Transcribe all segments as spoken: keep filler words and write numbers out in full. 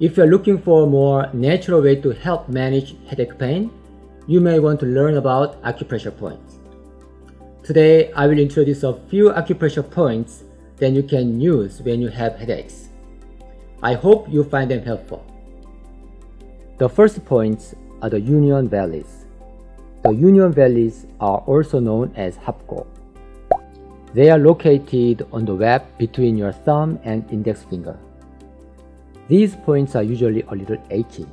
If you are looking for a more natural way to help manage headache pain, you may want to learn about acupressure points. Today, I will introduce a few acupressure points that you can use when you have headaches. I hope you find them helpful. The first points are the Union Valleys. The Union Valleys are also known as Hapko. They are located on the web between your thumb and index finger. These points are usually a little achy.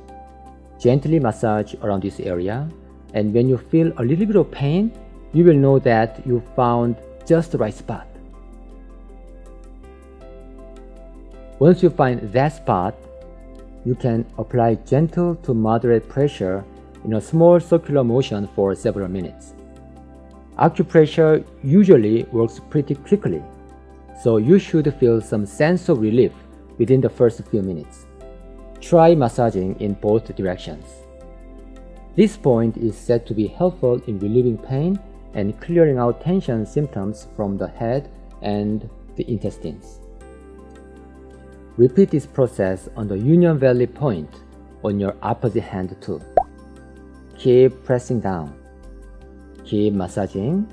Gently massage around this area, and when you feel a little bit of pain, you will know that you found just the right spot. Once you find that spot, you can apply gentle to moderate pressure in a small circular motion for several minutes. Acupressure usually works pretty quickly, so you should feel some sense of relief within the first few minutes. Try massaging in both directions. This point is said to be helpful in relieving pain and clearing out tension symptoms from the head and the intestines. Repeat this process on the Union Valley point on your opposite hand too. Keep pressing down. Keep massaging.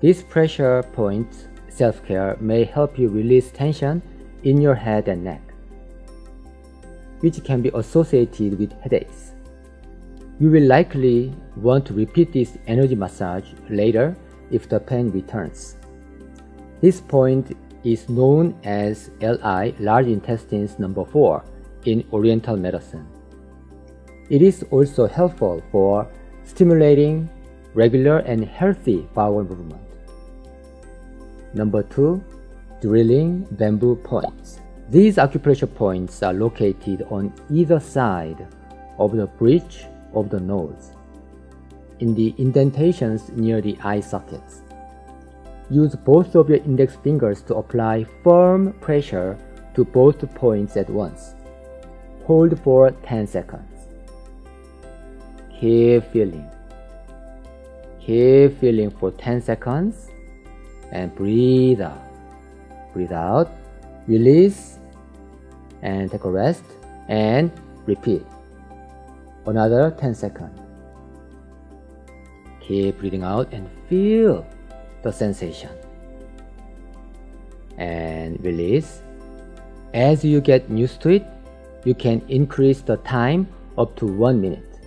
This pressure point self-care may help you release tension in your head and neck, which can be associated with headaches. You will likely want to repeat this energy massage later if the pain returns. This point is known as L I, large intestines number four, in Oriental medicine. It is also helpful for stimulating regular and healthy bowel movement. Number two, Drilling Bamboo Points. These acupressure points are located on either side of the bridge of the nose, in the indentations near the eye sockets. Use both of your index fingers to apply firm pressure to both points at once. Hold for ten seconds. Keep feeling. Keep feeling for ten seconds and breathe out. Breathe out, release, and take a rest, and repeat. Another ten seconds. Keep breathing out and feel the sensation. And release. As you get used to it, you can increase the time up to one minute.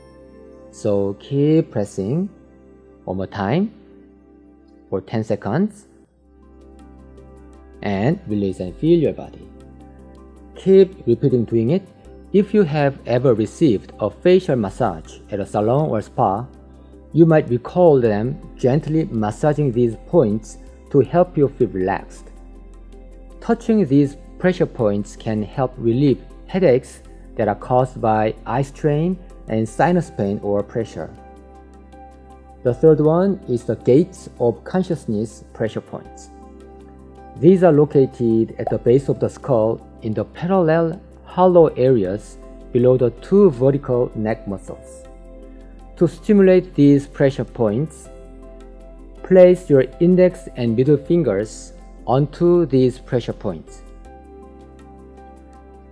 So keep pressing one more time for ten seconds. And release and feel your body. Keep repeating doing it. If you have ever received a facial massage at a salon or spa, you might recall them gently massaging these points to help you feel relaxed. Touching these pressure points can help relieve headaches that are caused by eye strain and sinus pain or pressure. The third one is the Gates of Consciousness Pressure Points. These are located at the base of the skull in the parallel hollow areas below the two vertical neck muscles. To stimulate these pressure points, place your index and middle fingers onto these pressure points.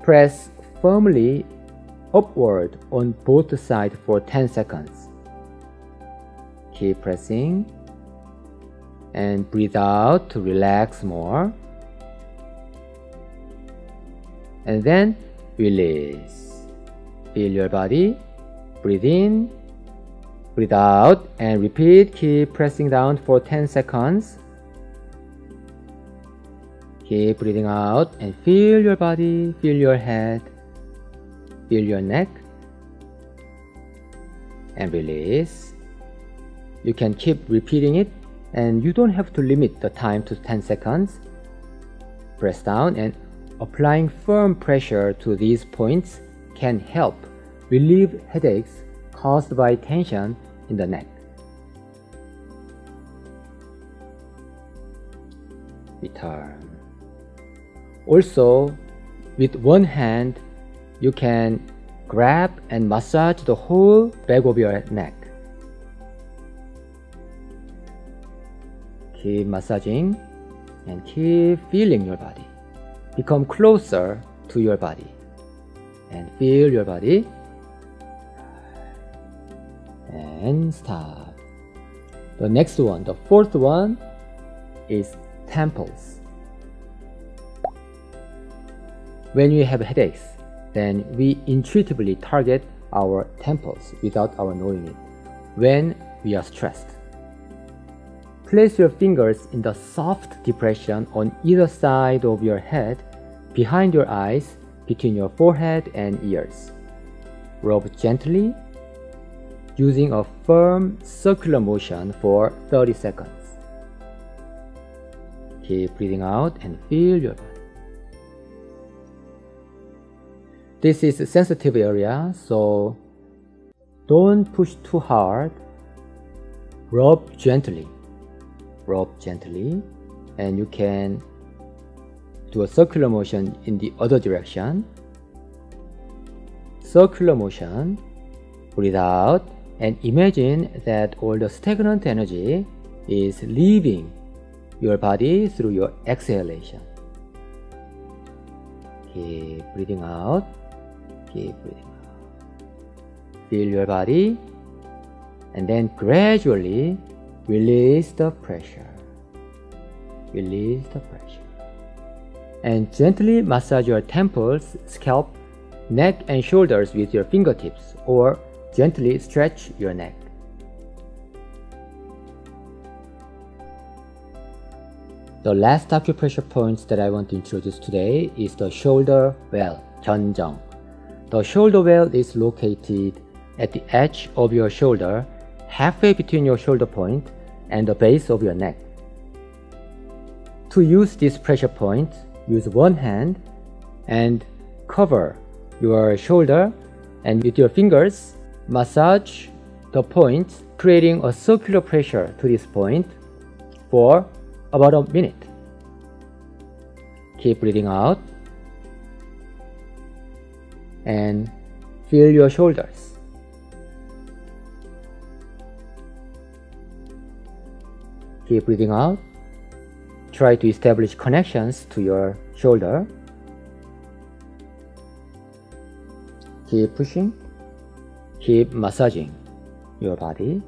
Press firmly upward on both sides for ten seconds. Keep pressing. And breathe out to relax more. And then release. Feel your body. Breathe in. Breathe out and repeat. Keep pressing down for ten seconds. Keep breathing out and feel your body. Feel your head. Feel your neck. And release. You can keep repeating it. And you don't have to limit the time to ten seconds. Press down, and applying firm pressure to these points can help relieve headaches caused by tension in the neck. Return. Also, with one hand, you can grab and massage the whole back of your neck. Keep massaging and keep feeling your body. Become closer to your body. and feel your body and stop. The next one, the fourth one is temples. When you have headaches, then we intuitively target our temples without our knowing it when we are stressed. Place your fingers in the soft depression on either side of your head, behind your eyes, between your forehead and ears. Rub gently, using a firm circular motion for thirty seconds. Keep breathing out and feel your body. This is a sensitive area, so don't push too hard. Rub gently, rub gently, and you can do a circular motion in the other direction. Circular motion, breathe out, and imagine that all the stagnant energy is leaving your body through your exhalation. Keep breathing out, keep breathing out. Feel your body, and then gradually release the pressure. Release the pressure. And gently massage your temples, scalp, neck and shoulders with your fingertips, or gently stretch your neck. The last acupressure points that I want to introduce today is the shoulder well, Jianzhong. The shoulder well is located at the edge of your shoulder, halfway between your shoulder point and the base of your neck. To use this pressure point, use one hand and cover your shoulder, and with your fingers, massage the point, creating a circular pressure to this point for about a minute. Keep breathing out and feel your shoulders. Keep breathing out. Try to establish connections to your shoulder. Keep pushing. Keep massaging your body.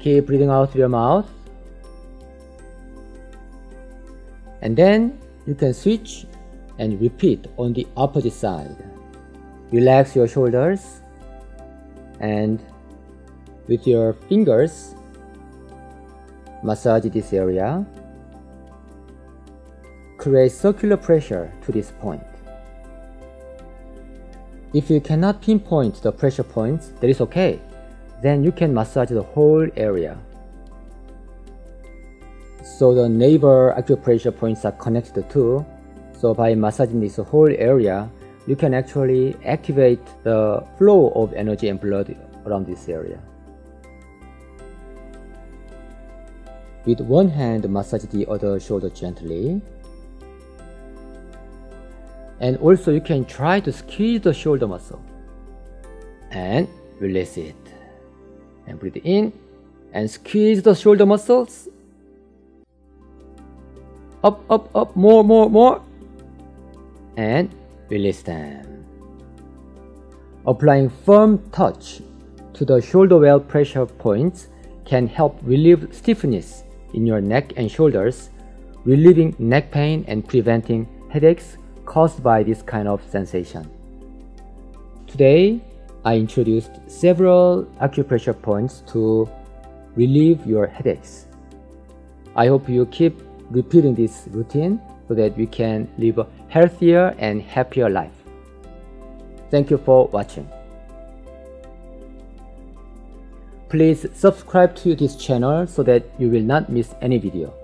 Keep breathing out through your mouth. And then you can switch and repeat on the opposite side. Relax your shoulders, and with your fingers, massage this area. Create circular pressure to this point. If you cannot pinpoint the pressure points, that is okay. Then you can massage the whole area. So the neighbor acupressure points are connected too. So by massaging this whole area, you can actually activate the flow of energy and blood around this area. With one hand, massage the other shoulder gently. And also you can try to squeeze the shoulder muscle and release it. And breathe in and squeeze the shoulder muscles. Up, up, up, more, more, more. And release them. Applying firm touch to the shoulder well pressure points can help relieve stiffness in your neck and shoulders, relieving neck pain and preventing headaches caused by this kind of sensation. Today, I introduced several acupressure points to relieve your headaches. I hope you keep repeating this routine so that we can live a healthier and happier life. Thank you for watching. Please subscribe to this channel so that you will not miss any video.